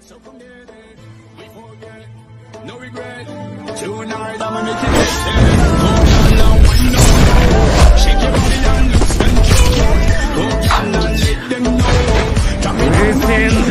So from there we forget, no regret. Tonight I'ma make it better. Shake your body and lose control. Go down and let them know.